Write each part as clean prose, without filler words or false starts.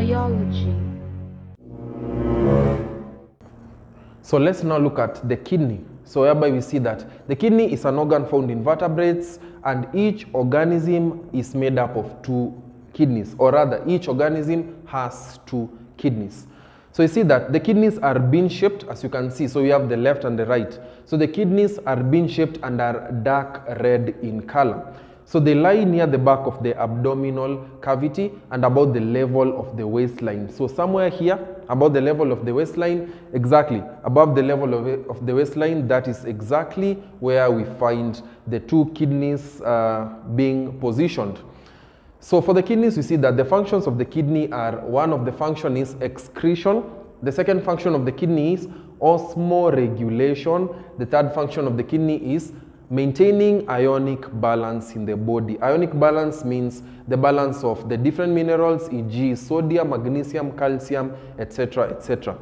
Biology. So let's now look at the kidney. So whereby we see that the kidney is an organ found in vertebrates, and each organism is made up of two kidneys, or rather each organism has two kidneys. So you see that the kidneys are bean shaped, as you can see. So we have the left and the right. So the kidneys are bean shaped and are dark red in color. So they lie near the back of the abdominal cavity and about the level of the waistline. So somewhere here, about the level of the waistline, exactly, above the level of the waistline, that is exactly where we find the two kidneys being positioned. So for the kidneys, we see that the functions of the kidney are, one of the function is excretion, the second function of the kidney is osmoregulation, the third function of the kidney is maintaining ionic balance in the body. Ionic balance means the balance of the different minerals, e.g. sodium, magnesium, calcium, etc., etc.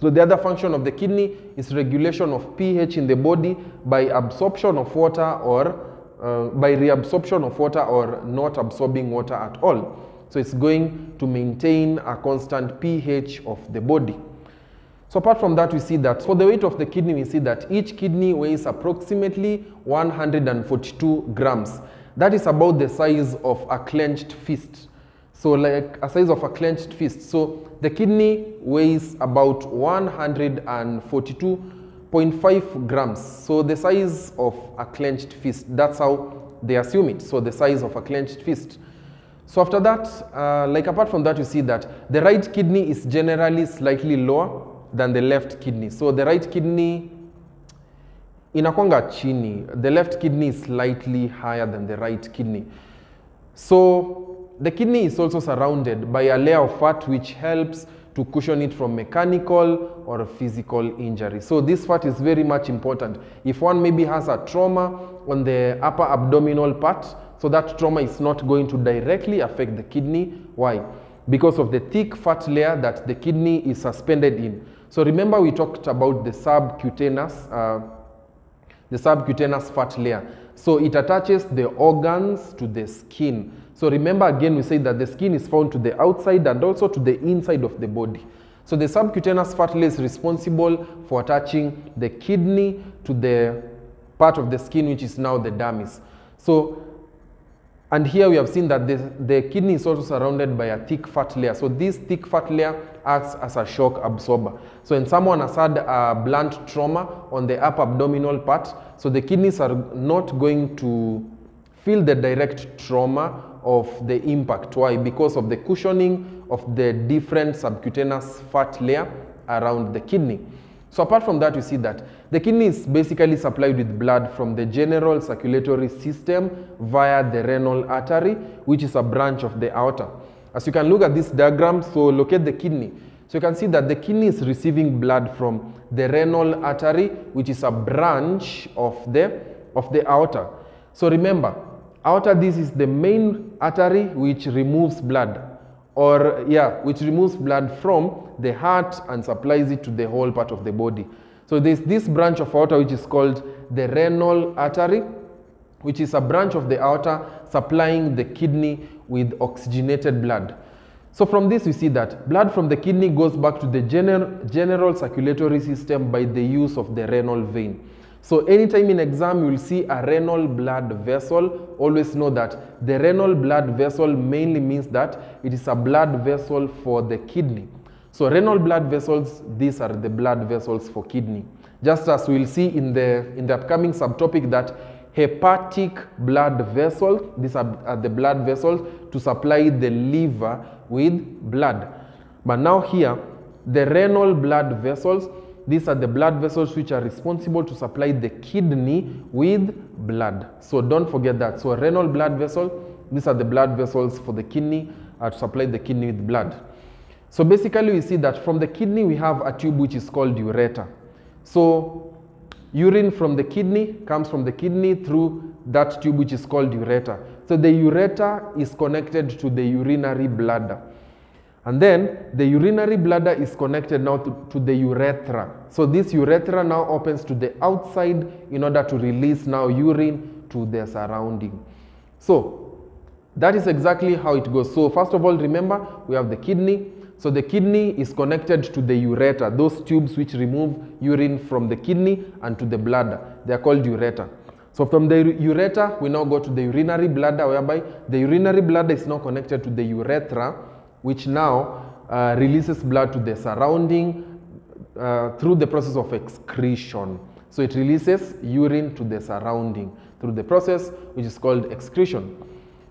So the other function of the kidney is regulation of pH in the body by absorption of water or by reabsorption of water or not absorbing water at all. So it's going to maintain a constant pH of the body. So apart from that, we see that for the weight of the kidney, we see that each kidney weighs approximately 142 grams. That is about the size of a clenched fist. So like a size of a clenched fist. So the kidney weighs about 142.5 grams. So the size of a clenched fist. That's how they assume it. So the size of a clenched fist. So after that, apart from that, you see that the right kidney is generally slightly lower than the left kidney. So the right kidney inakwanga chini, the left kidney is slightly higher than the right kidney. So the kidney is also surrounded by a layer of fat which helps to cushion it from mechanical or physical injury. So this fat is very much important. If one maybe has a trauma on the upper abdominal part, so that trauma is not going to directly affect the kidney. Why? Because of the thick fat layer that the kidney is suspended in. So remember we talked about the subcutaneous fat layer. So it attaches the organs to the skin. So remember again, we say that the skin is found to the outside and also to the inside of the body. So the subcutaneous fat layer is responsible for attaching the kidney to the part of the skin which is now the dermis. So, and here we have seen that the kidney is also surrounded by a thick fat layer. So this thick fat layer acts as a shock absorber. So when someone has had a blunt trauma on the upper abdominal part, so the kidneys are not going to feel the direct trauma of the impact. Why? Because of the cushioning of the different subcutaneous fat layer around the kidney. So apart from that, you see that the kidney is basically supplied with blood from the general circulatory system via the renal artery, which is a branch of the aorta. As you can look at this diagram, so locate the kidney. So you can see that the kidney is receiving blood from the renal artery, which is a branch of the aorta. So remember, aorta, this is the main artery which removes blood. Which removes blood from the heart and supplies it to the whole part of the body. So there's this branch of aorta which is called the renal artery, which is a branch of the aorta supplying the kidney with oxygenated blood. So from this we see that blood from the kidney goes back to the general circulatory system by the use of the renal vein. So anytime in exam you will see a renal blood vessel, always know that the renal blood vessel mainly means that it is a blood vessel for the kidney. So renal blood vessels, these are the blood vessels for kidney. Just as we will see in the upcoming subtopic that hepatic blood vessels, these are the blood vessels to supply the liver with blood. But now here, the renal blood vessels, these are the blood vessels which are responsible to supply the kidney with blood. So don't forget that. So a renal blood vessel, these are the blood vessels for the kidney to supply the kidney with blood. So basically we see that from the kidney we have a tube which is called ureter. So urine from the kidney comes from the kidney through that tube which is called ureter. So the ureter is connected to the urinary bladder. And then the urinary bladder is connected now to the urethra. So this urethra now opens to the outside in order to release now urine to the surrounding. So that is exactly how it goes. So first of all, remember, we have the kidney. So the kidney is connected to the ureter, those tubes which remove urine from the kidney and to the bladder. They are called ureter. So from the ureter, we now go to the urinary bladder, whereby the urinary bladder is now connected to the urethra, which now releases blood to the surrounding through the process of excretion. So it releases urine to the surrounding through the process which is called excretion.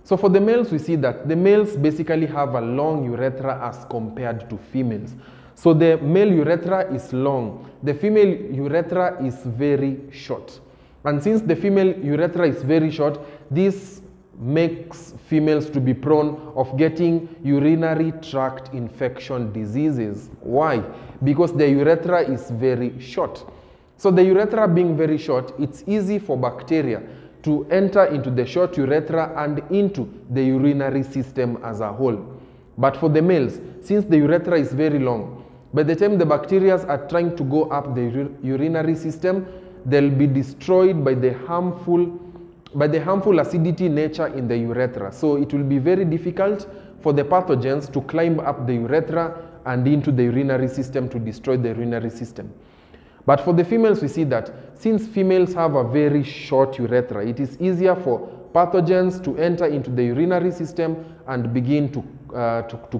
So for the males, we see that the males basically have a long urethra as compared to females. So the male urethra is long, the female urethra is very short. And since the female urethra is very short, this makes females to be prone of getting urinary tract infection diseases. Why? Because the urethra is very short. So the urethra being very short, it's easy for bacteria to enter into the short urethra and into the urinary system as a whole. But for the males, since the urethra is very long, by the time the bacteria are trying to go up the urinary system, they'll be destroyed by the harmful acidity nature in the urethra. So it will be very difficult for the pathogens to climb up the urethra and into the urinary system to destroy the urinary system. But for the females, we see that since females have a very short urethra, it is easier for pathogens to enter into the urinary system and begin to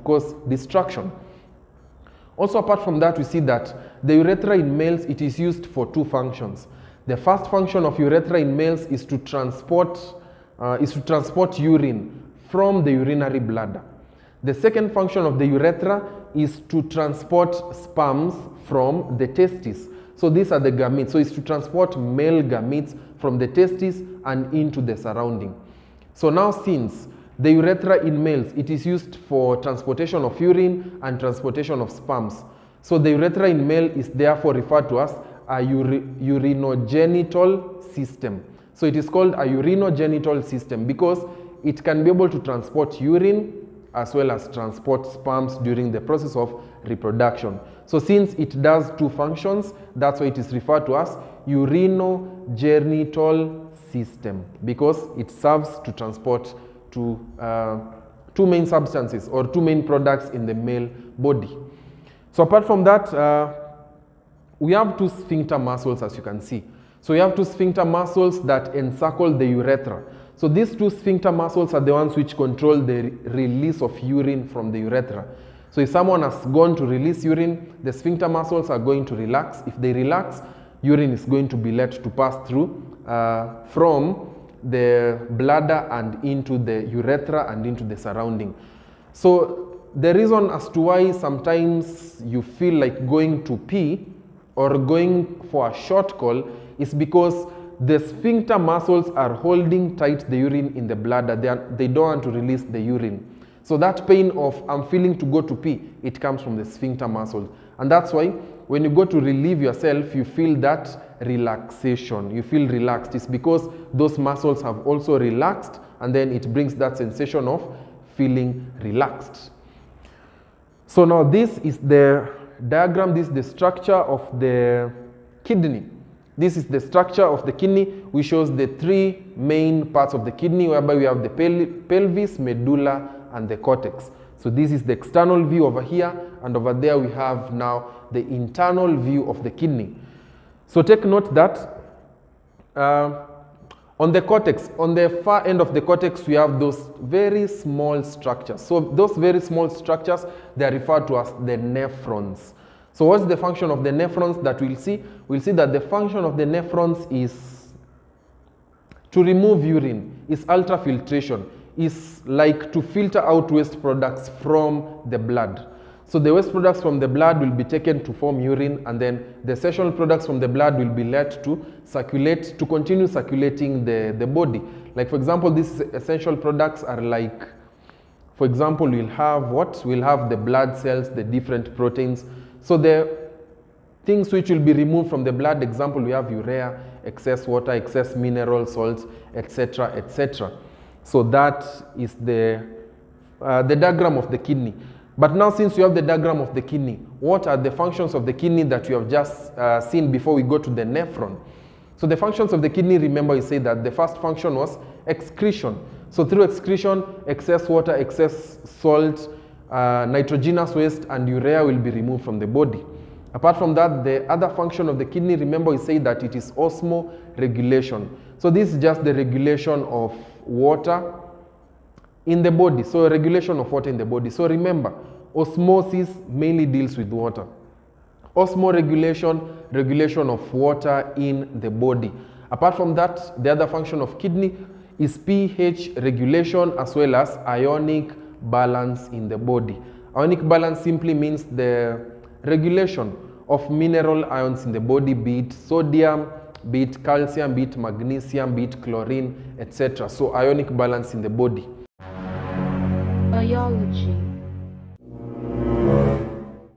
cause destruction. Also, apart from that, we see that the urethra in males, it is used for two functions. The first function of urethra in males is to transport urine from the urinary bladder. The second function of the urethra is to transport sperms from the testes. So these are the gametes. So it's to transport male gametes from the testes and into the surrounding. So now, since the urethra in males, it is used for transportation of urine and transportation of sperms. So the urethra in male is therefore referred to as a urinogenital system. So it is called a urinogenital system because it can be able to transport urine as well as transport sperms during the process of reproduction. So since it does two functions, that's why it is referred to as urinogenital system, because it serves to transport two main substances or two main products in the male body. So apart from that, we have two sphincter muscles, as you can see. So we have two sphincter muscles that encircle the urethra. So these two sphincter muscles are the ones which control the release of urine from the urethra. So if someone has gone to release urine, the sphincter muscles are going to relax. If they relax, urine is going to be let to pass through from the bladder and into the urethra and into the surrounding. So the reason as to why sometimes you feel like going to pee or going for a short call is because the sphincter muscles are holding tight the urine in the bladder. They don't want to release the urine. So that pain of I'm feeling to go to pee, it comes from the sphincter muscles. And that's why when you go to relieve yourself, you feel that relaxation. You feel relaxed. It's because those muscles have also relaxed, and then it brings that sensation of feeling relaxed. So now this is the diagram. This is the structure of the kidney. This is the structure of the kidney, which shows the three main parts of the kidney, whereby we have the pelvis, medulla, and the cortex. So this is the external view over here, and over there we have now the internal view of the kidney. So take note that on the cortex, on the far end of the cortex, we have those very small structures. So those very small structures, they are referred to as the nephrons. So what's the function of the nephrons that we'll see? We'll see that the function of the nephrons is to remove urine, is ultrafiltration, is like to filter out waste products from the blood. So the waste products from the blood will be taken to form urine, and then the sessional products from the blood will be let to circulate, to continue circulating the body. Like, for example, these essential products are like, for example, we'll have what? We'll have the blood cells, the different proteins. So the things which will be removed from the blood, example, we have urea, excess water, excess mineral salts, etc., etc. So that is the diagram of the kidney. But now, since you have the diagram of the kidney, what are the functions of the kidney that you have just seen before we go to the nephron? So the functions of the kidney, remember we say that the first function was excretion. So through excretion, excess water, excess salt, nitrogenous waste and urea will be removed from the body. Apart from that, the other function of the kidney, remember we say that it is osmoregulation. So this is just the regulation of water in the body. So regulation of water in the body. So remember, osmosis mainly deals with water. Osmoregulation, regulation of water in the body. Apart from that, the other function of kidney is pH regulation as well as ionic balance in the body. Ionic balance simply means the regulation of mineral ions in the body, be it sodium, be it calcium, be it magnesium, be it chlorine, etc. So ionic balance in the body. Biology.